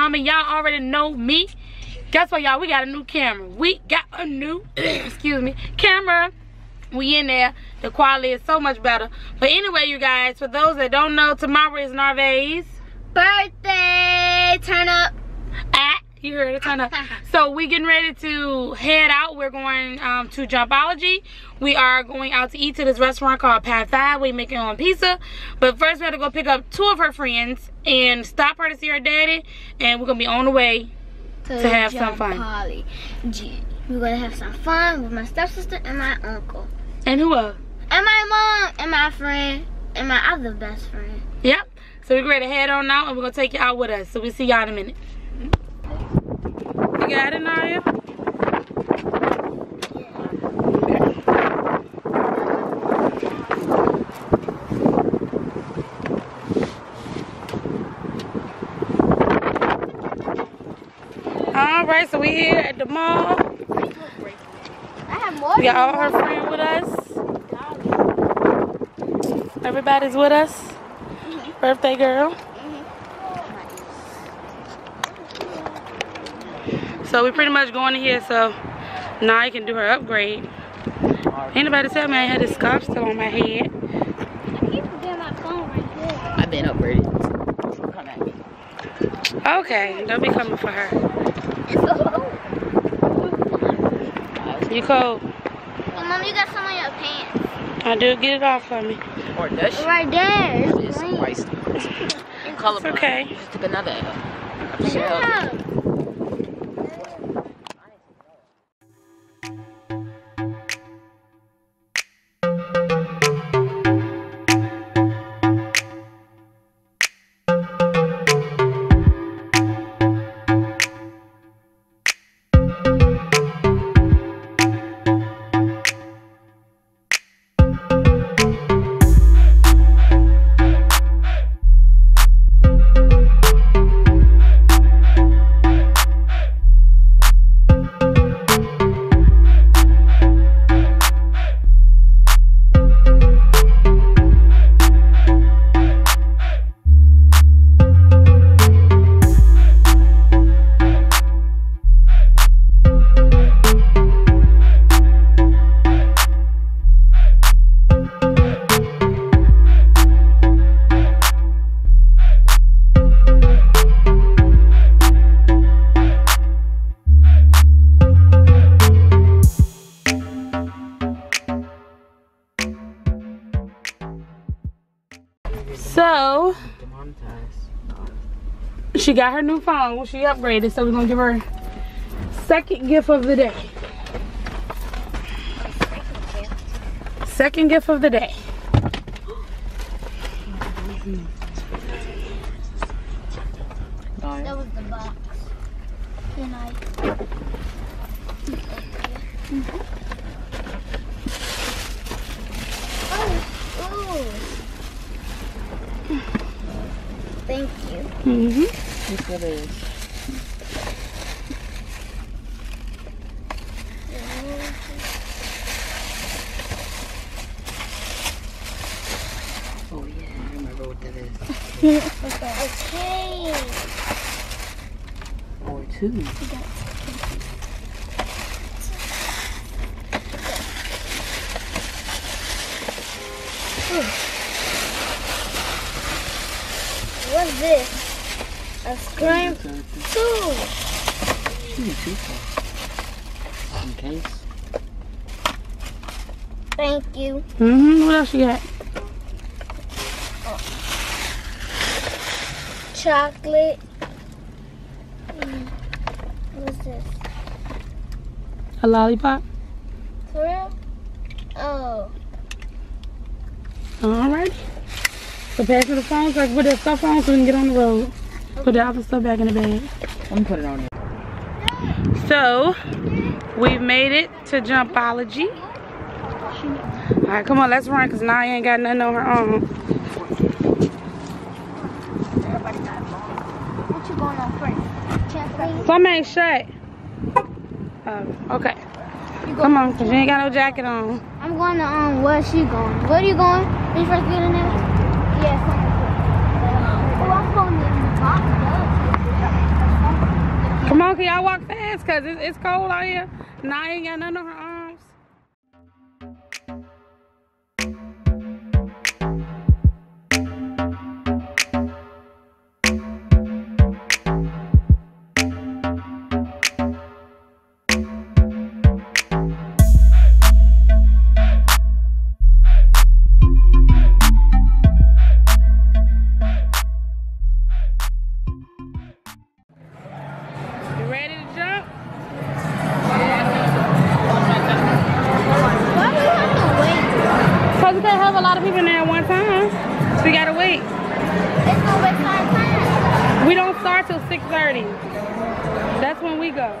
mama. Y'all already know me. Guess what, y'all? We got a new camera. We got a new, excuse me, camera. We in there. The quality is so much better. But anyway, you guys, for those that don't know, tomorrow is Narve's birthday. Turn up. You heard it, kind of. So we getting ready to head out. We're going to Jumpology. We are going out to eat to this restaurant called Pie Five. We make our own pizza. But first we have to go pick up two of her friends and stop her to see her daddy. And we're going to be on the way to have some fun. We're going to have some fun with my stepsister and my uncle. And who else? And my mom and my friend and my other best friend. Yep. So we're going to head on out and we're going to take you out with us. So we'll see y'all in a minute. You got it, Naya? Alright, so we're here at the mall. We got all her friends with us. Everybody's with us. Birthday girl. So we pretty much going in here so Naya can do her upgrade. Anybody tell me I had this scarf still on my head? I keep forgetting my phone right here. I've been upgraded. Come at me. Okay, don't be coming for her. It's so cold. You cold? Well, Mom, you got some on your pants. I do. Get it off for me. Or does she? Right there. It's rice. It's okay. You just took another L. Shut up. So, she got her new phone. She upgraded, so we're going to give her second gift of the day. Second gift of the day. That was the box. Good night. Oh. Thank you. Mm-hmm. It is. Oh yeah, I remember what that is. Okay. Or two. Ooh. What's this? A scream tool. In case. Thank you. Mm-hmm. What else you got? Oh. Chocolate. What's this? A lollipop. For real? Oh. All right. So pass me the phone so I can put that stuff on so we can get on the road. Put the other stuff back in the bag. I'm gonna put it on there. So, we've made it to Jumpology. Alright, come on, let's run because Naya ain't got nothing on her arm. What you going on first? Something ain't shut. Okay. Come on, because you ain't got no jacket on. I'm going to, where's she going? Where are you going? Did you first get in there? Yes. Oh, I'm going to the box. Come on, can y'all walk fast? Cause it's cold out here. Nah, I ain't got nothing on her arms. That's when we go.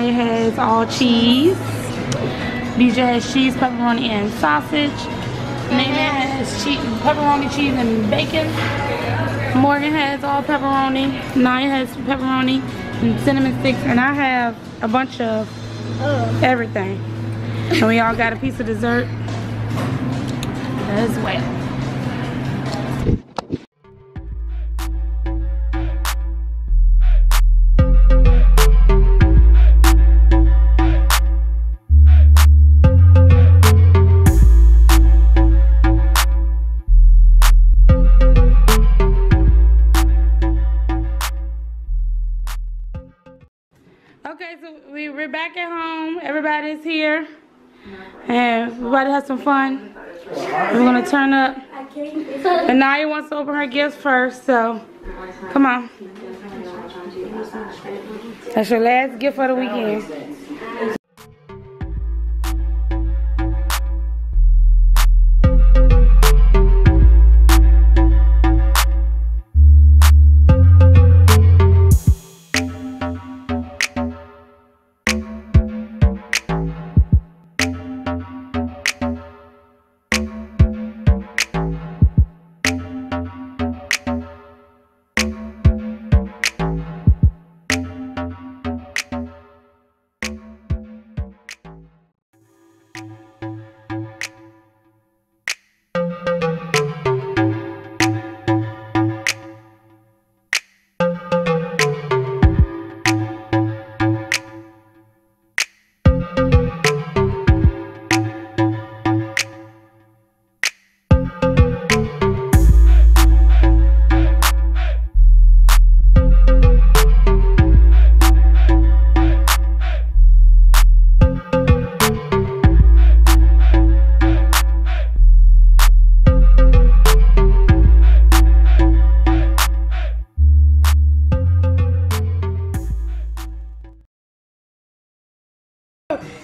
Maya has all cheese. DJ has cheese, pepperoni, and sausage. Nana has cheese, pepperoni, cheese, and bacon. Morgan has all pepperoni. Naya has pepperoni and cinnamon sticks. And I have a bunch of everything. And we all got a piece of dessert as well. We're back at home. Everybody's here. And everybody has some fun. We're gonna turn up. And Naya wants to open her gifts first, so come on. That's your last gift for the weekend.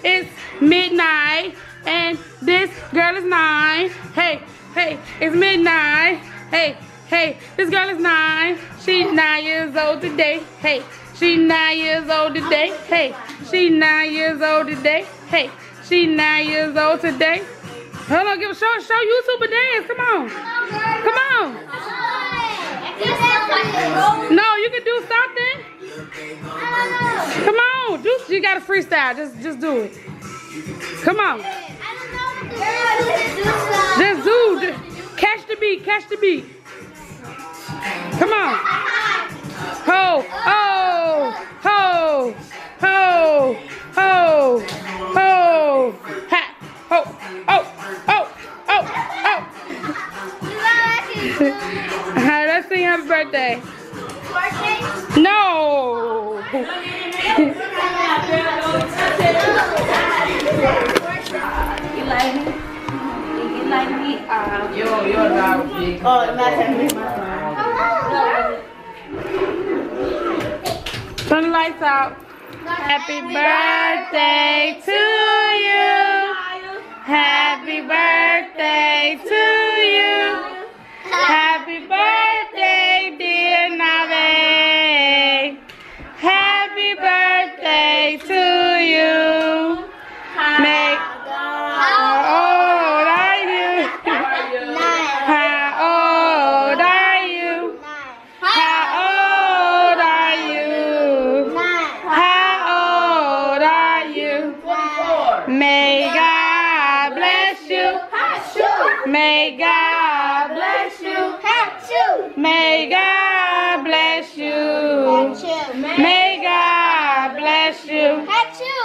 It's midnight and this girl is 9. Hey, hey, it's midnight. Hey, hey, this girl is 9. She's 9 years old today. Hey, she's 9 years old today. Hey, she's 9 years old today. Hey, she's 9 years old today. Hold on, give a show YouTube a dance. Come on. Come on. No, you can do something. Come on, dude, you gotta freestyle. Just do it. Come on. Just do. Catch the beat. Catch the beat. Come on. Ho, oh, ho, ho, ho, ho, ha, ho, oh, oh, oh, oh. All right, let's sing happy birthday. No. You like me? You like me? Yo, you're loud. Oh, nice. Turn the lights out. Happy birthday to you. Happy birthday to you. Happy birthday, dear Nave. Happy birthday to you. May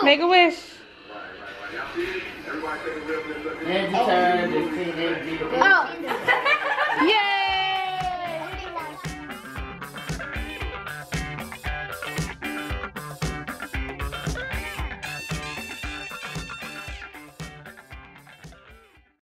make a wish. Oh.